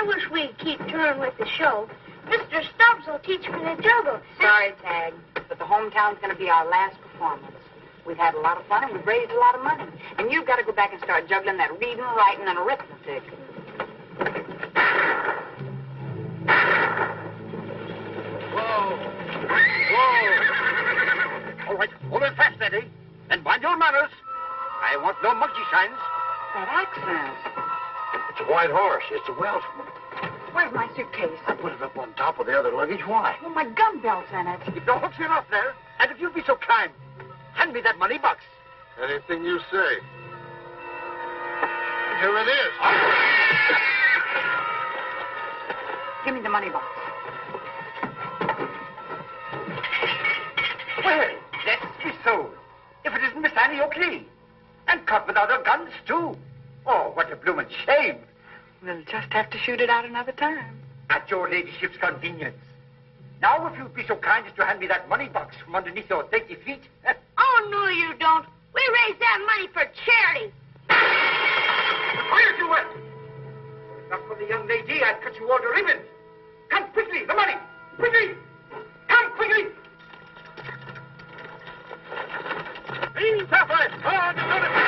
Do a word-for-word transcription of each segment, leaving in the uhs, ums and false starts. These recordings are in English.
I wish we'd keep touring with the show. Mister Stubbs will teach me the juggle. Sorry, Tag, but the hometown's going to be our last performance. We've had a lot of fun and we've raised a lot of money. And you've got to go back and start juggling that reading, writing, and arithmetic. Whoa. Whoa. All right, hold it fast, Eddie. And mind your manners. I want no monkey shines. That accent. It's a white horse. It's a Welshman. Where's my suitcase? I put it up on top of the other luggage. Why? Well, my gun belt's in it. If no hooks enough there, and if you'd be so kind, hand me that money box. Anything you say. Here it is. Give me the money box. Well, let's be sold. If it isn't Miss Annie Oakley. And caught without her guns, too. Oh, what a bloomin' shame. We'll just have to shoot it out another time. At your ladyship's convenience. Now, if you'd be so kind as to hand me that money box from underneath your dainty feet. Oh, no, you don't. We raised that money for charity. Quiet, you wet. If not for the young lady, I'd cut you all to ribbons. Come quickly, the money. Quickly. Come quickly. Be separate. Oh, the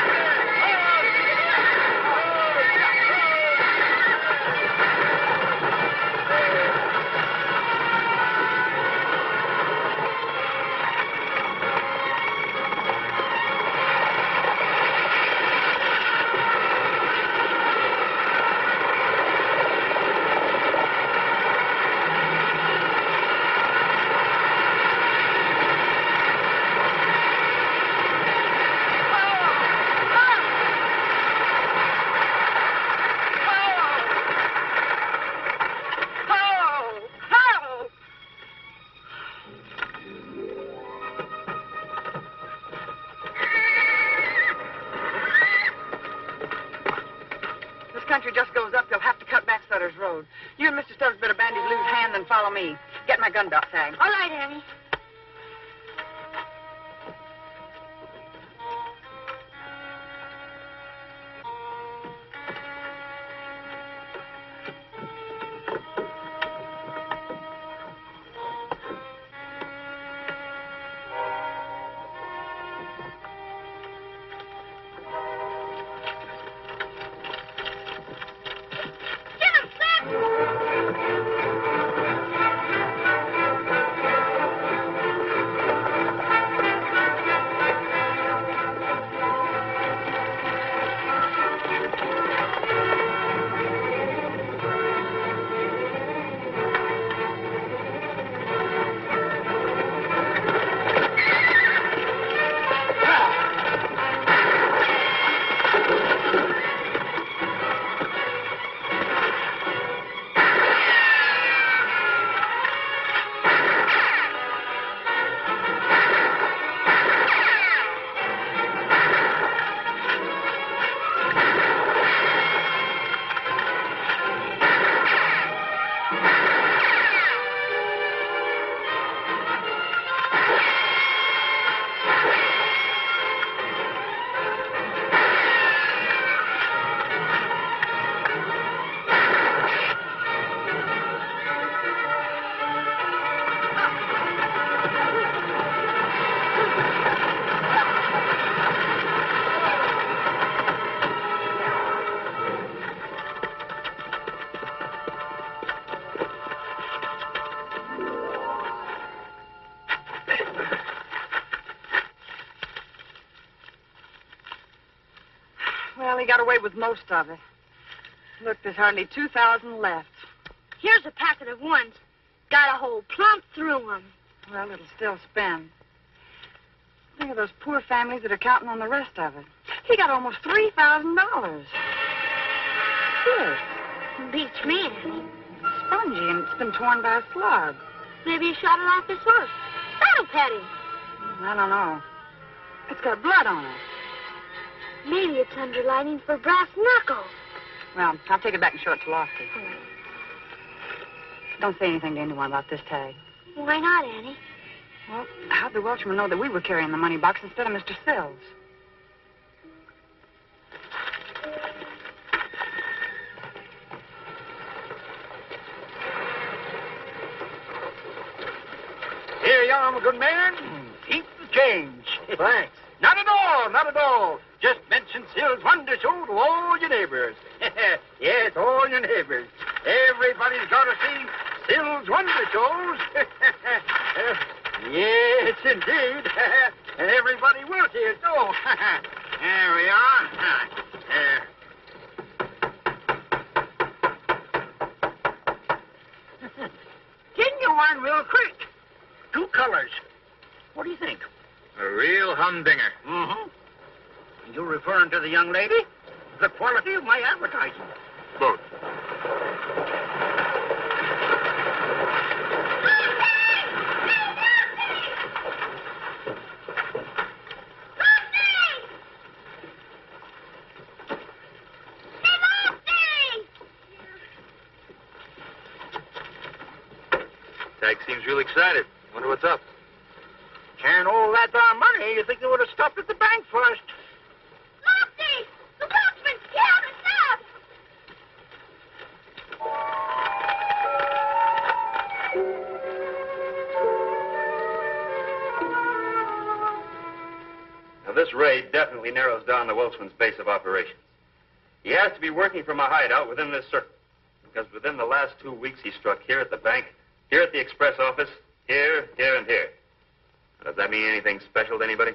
Road. You and Mister Stubbs better bandy Blue's hand than follow me. Get my gun belt, Tag. All right, Annie. He got away with most of it. Look, there's hardly two thousand left. Here's a packet of ones. Got a hole plump through them. Well, it'll still spin. Think of those poor families that are counting on the rest of it. He got almost three thousand dollars. Good. Beats me. It's spongy, and it's been torn by a slug. Maybe he shot it off his horse. That'll pet him. I don't know. It's got blood on it. Maybe it's underlining for brass knuckles. Well, I'll take it back and show it to Lofty. All right. Don't say anything to anyone about this, Tag. Why not, Annie? Well, how'd the Welshman know that we were carrying the money box instead of Mister Sills? I'm a good man. Keep the change. Thanks. Not at all, not at all. Just mention Sills' Wonder Show to all your neighbors. Yes, all your neighbors. Everybody's got to see Sills' Wonder Shows. Yes, indeed. And everybody will see it, too. There we are. There. Can you one real quick? Two colors. What do you think? A real humdinger. Mm-hmm. You're referring to the young lady? The quality of my advertising. Both. Seems real excited. Wonder what's up. Can't all that darn money. You think they would have stopped at the bank first? Lofty! The watchman's killed us up! Now, this raid definitely narrows down the Welshman's base of operations. He has to be working from a hideout within this circle, because within the last two weeks he struck here at the bank, here at the express office, here, here, and here. Does that mean anything special to anybody?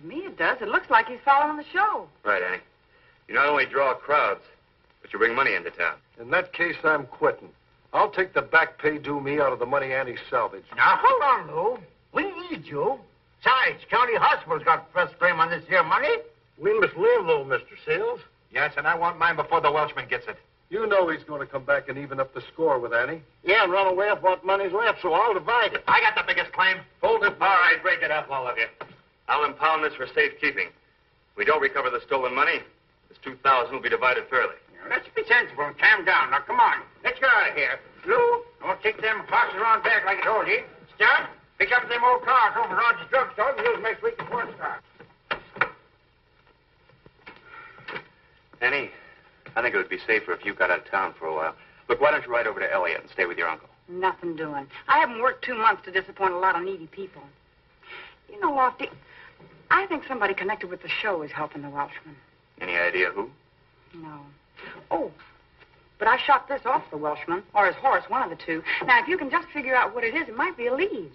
To me, it does. It looks like he's following the show. Right, Annie. You not only draw crowds, but you bring money into town. In that case, I'm quitting. I'll take the back pay due me out of the money Annie salvaged. Now, hold on, Lou. We need you. Besides, county hospital's got first claim on this here money. We must live, though, Mister Sills. Yes, and I want mine before the Welshman gets it. You know he's going to come back and even up the score with Annie. Yeah, and run away with what money's left, so I'll divide it. I got the biggest claim. Hold it. All right, break it up, all of you. I'll impound this for safekeeping. If we don't recover the stolen money, this two thousand will be divided fairly. Now, let's be sensible and calm down. Now, come on. Let's get out of here. Lou, don't take them boxes around back like I told you. Start, pick up them old cars over Roger's drugstore and use next week's sports car. Annie, I think it would be safer if you got out of town for a while. Look, why don't you ride over to Elliot and stay with your uncle? Nothing doing. I haven't worked two months to disappoint a lot of needy people. You know, Lofty, I think somebody connected with the show is helping the Welshman. Any idea who? No. Oh, but I shot this off the Welshman, or his horse, one of the two. Now, if you can just figure out what it is, it might be a lead.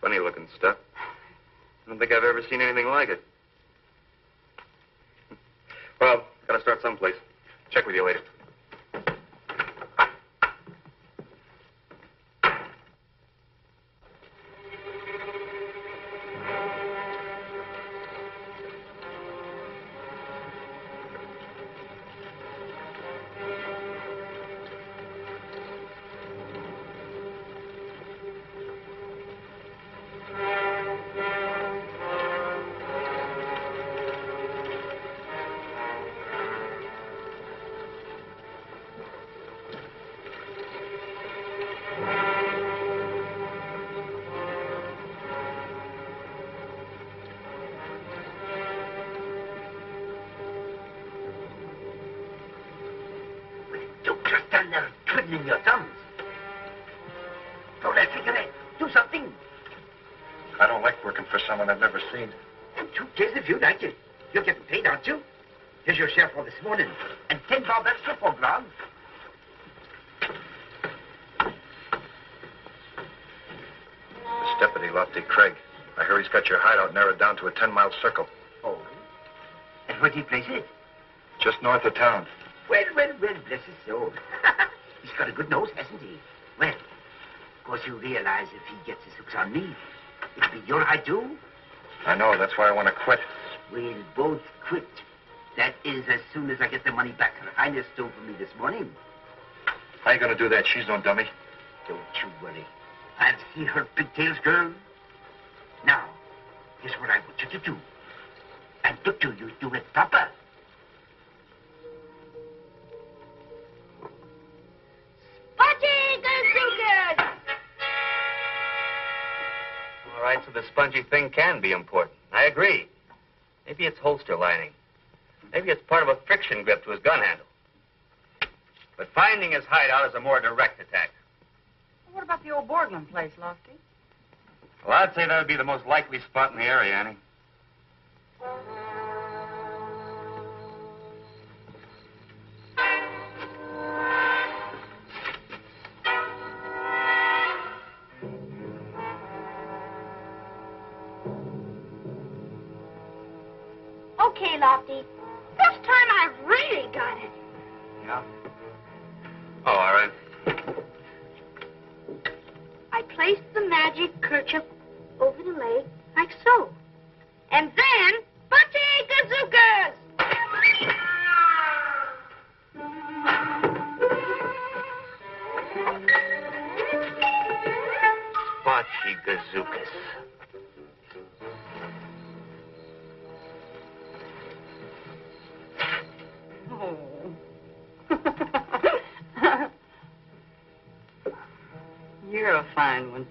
Funny-looking stuff. I don't think I've ever seen anything like it. Well, gotta start someplace. Check with you later. To a ten-mile circle. Oh. And where do you place it? Just north of town. Well, well, well, bless his soul. He's got a good nose, hasn't he? Well, of course you realize if he gets his hooks on me, it'll be your I do. I know, that's why I want to quit. We'll both quit. That is as soon as I get the money back Her Highness stole from me this morning. How are you going to do that? She's no dummy. Don't you worry. I'll see her pigtails, girl. Now, here's what I want you to do. And look to you, do it proper. Spongy good. All right, so the spongy thing can be important. I agree. Maybe it's holster lining. Maybe it's part of a friction grip to his gun handle. But finding his hideout is a more direct attack. Well, what about the old Borglum place, Lofty? Well, I'd say that would be the most likely spot in the area, Annie. Okay, Lofty. This time I really got it. Yeah? Oh, all right. I placed the magic kerchief over the leg, like so. And then, Bunty Gazookas! Bunty Gazookas. Oh. You're a fine one.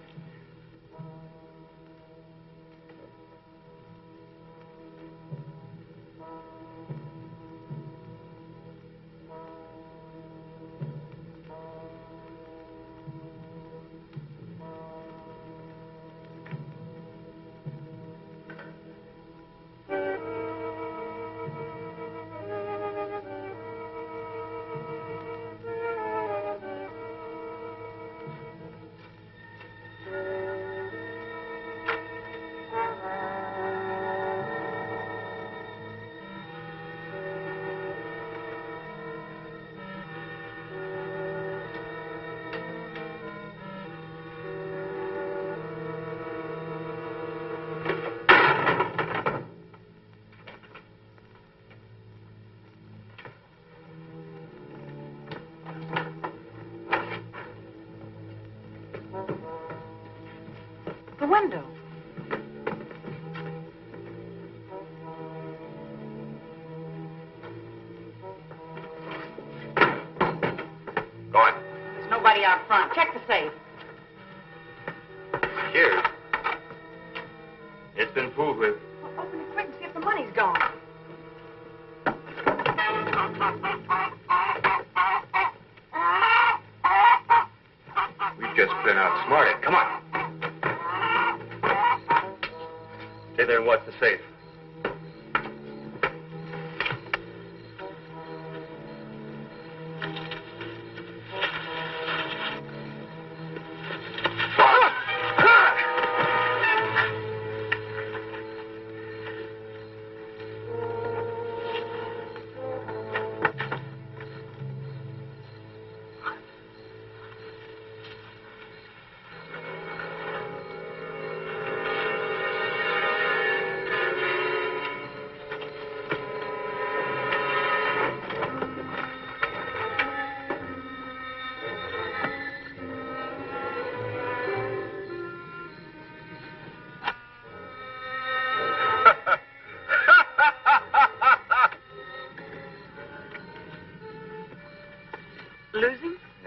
Window. Go on. There's nobody out front. Check the safe. Here. It's been fooled with. Well, open it quick and see if the money's gone. We've just been outsmarted. Come on. Stay there and watch the safe.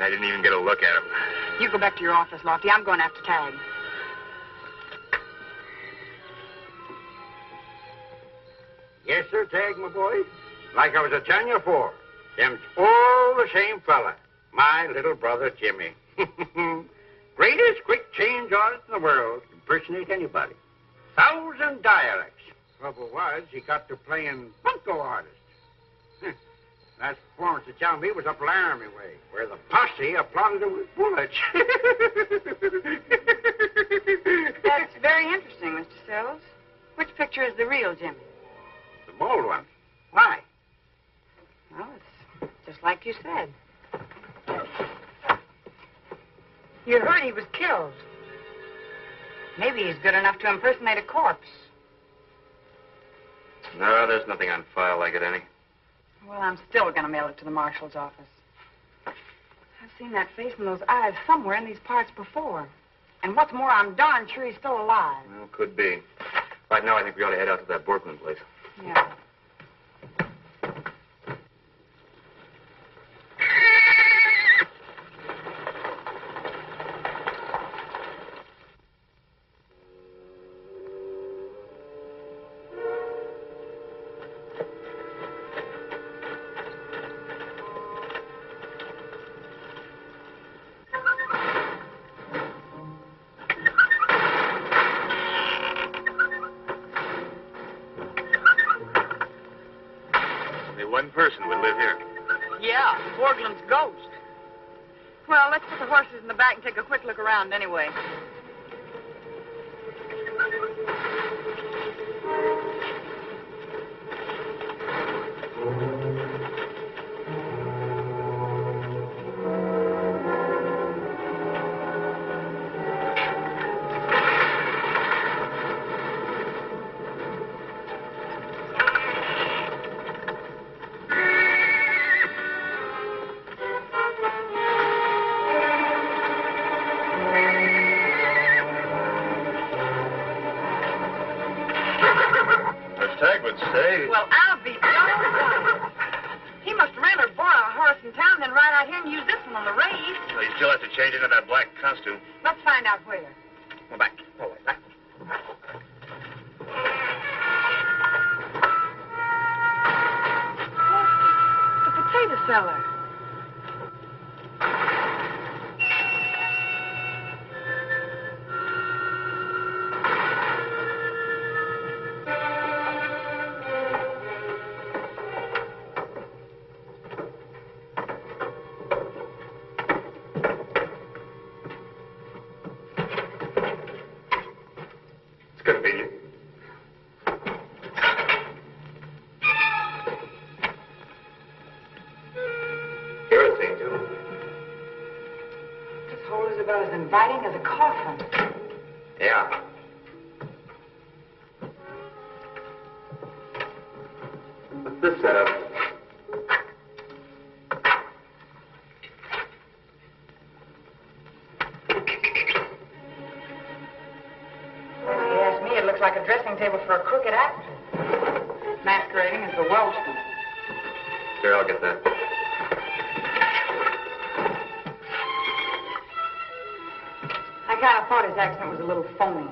I didn't even get a look at him. You go back to your office, Lofty. I'm going after Tag. Yes, sir, Tag, my boy. Like I was a telling you for. Them's all the same fella. My little brother, Jimmy. Greatest quick change artist in the world. Impersonate anybody. Thousand dialects. Trouble was, he got to playing bunco artists. That's Florence to tell me was up Laramie way, where the posse applauded him with bullets. That's very interesting, Mister Sills. Which picture is the real Jimmy? The bold one. Why? Well, it's just like you said. You heard he was killed. Maybe he's good enough to impersonate a corpse. No, there's nothing on file like it, Annie. Well, I'm still going to mail it to the marshal's office. I've seen that face and those eyes somewhere in these parts before. And what's more, I'm darn sure he's still alive. Well, could be. Right now, I think we ought to head out to that Borkman place. Yeah. one person would live here. Yeah, Borglum's ghost. Well, let's put the horses in the back and take a quick look around anyway. Inviting as a coffin. Yeah. What's this setup? Well, you ask me, it looks like a dressing table for a crooked actor, masquerading as the Welshman. Here, I'll get that. I thought his accent was a little phony.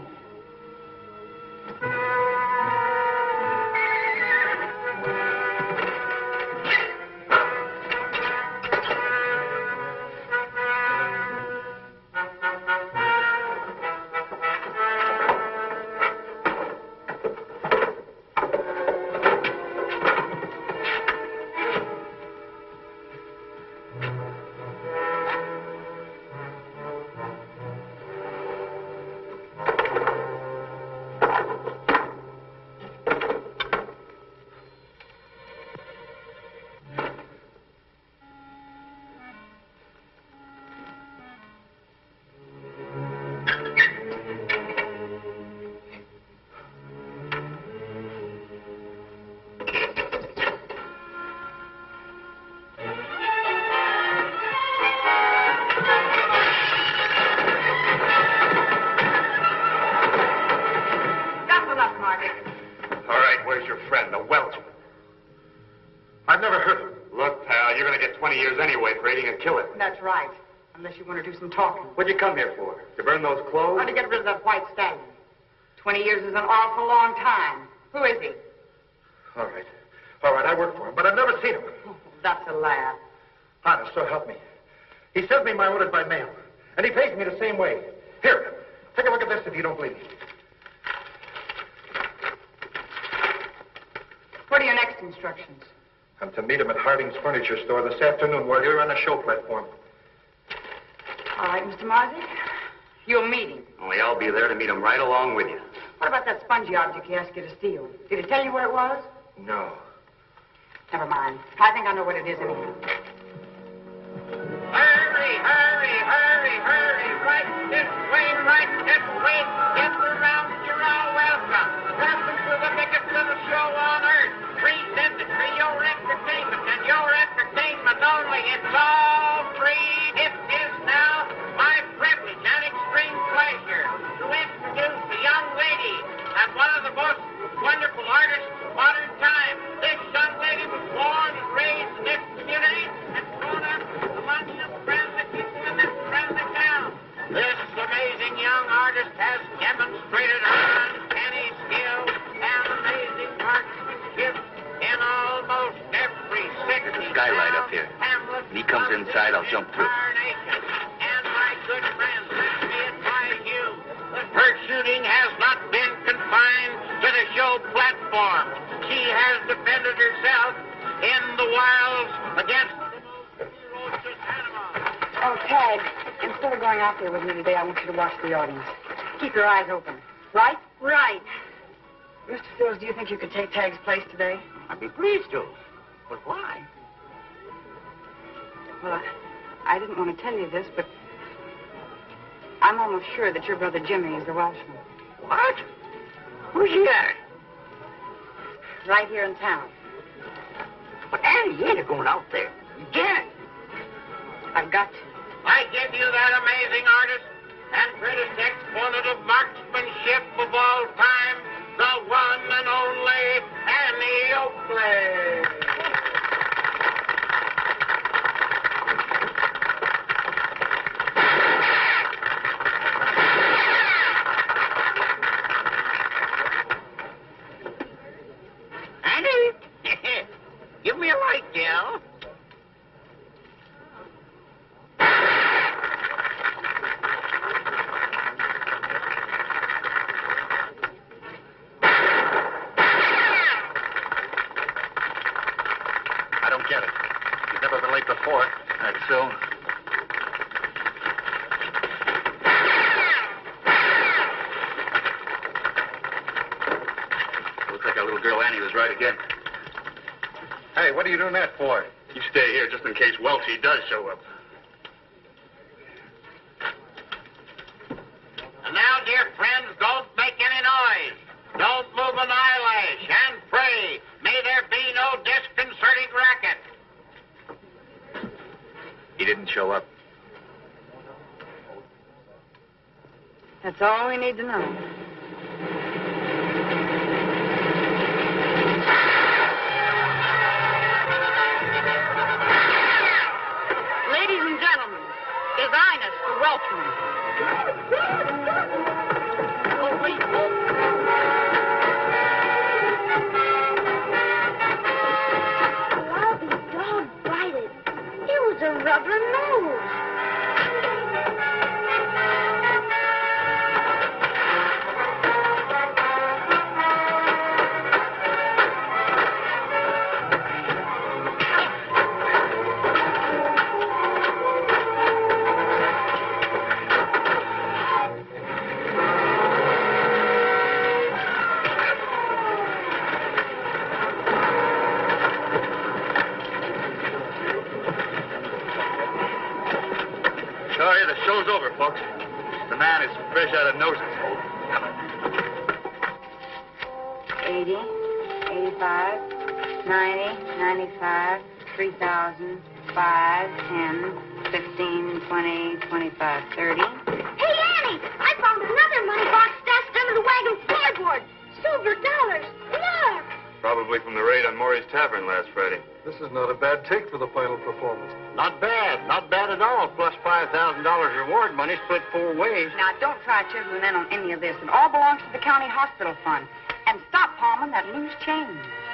What'd you come here for? To burn those clothes? Or to get rid of that white stallion. Twenty years is an awful long time. Who is he? All right. All right, I work for him, but I've never seen him. Oh, that's a lie. Honest, so help me. He sends me my orders by mail, and he pays me the same way. Here, take a look at this if you don't believe me. What are your next instructions? I'm to meet him at Harding's furniture store this afternoon while you're on the show platform. All right, Mister Maury's. You'll meet him. Only I'll be there to meet him right along with you. What about that spongy object he asked you to steal? Did he tell you where it was? No. Never mind. I think I know what it is anyhow. Hurry, hurry, hurry, hurry. Right this way, right this way. Get around, you're all welcome. Welcome to the biggest little show on earth. Presented for your entertainment and your entertainment only. It's all free. It is now my privilege and extreme pleasure to introduce the young lady as one of the most wonderful artists of modern time. This young lady was born and raised in this community and grown up among the friendly people in this friendly town. This amazing young artist has demonstrated her uncanny skill and amazing artistship in almost every city. There's a skylight up here. When he comes inside, I'll jump through. And my good friends, let me advise you, her shooting has not been confined to the show platform. She has defended herself in wild, against the ferocious animals. Oh, Tag, instead of going out there with me today, I want you to watch the audience. Keep your eyes open. Right? Right. Mister Sills, do you think you could take Tag's place today? I'd be pleased to. But why? Well, I, I didn't want to tell you this, but I'm almost sure that your brother Jimmy is a Welshman. What? Who's he at? Right here in town. But Annie, you ain't a going out there. You can't. I've got to. I give you that amazing artist and greatest exponent of marksmanship of all time, the one and only Annie Oakley. What are you doing that for? You stay here just in case Welchie does show up. And now, dear friends, don't make any noise. Don't move an eyelash, and pray, may there be no disconcerting racket. He didn't show up. That's all we need to know. Children in on any of this. It all belongs to the county hospital fund. And stop palming that loose change.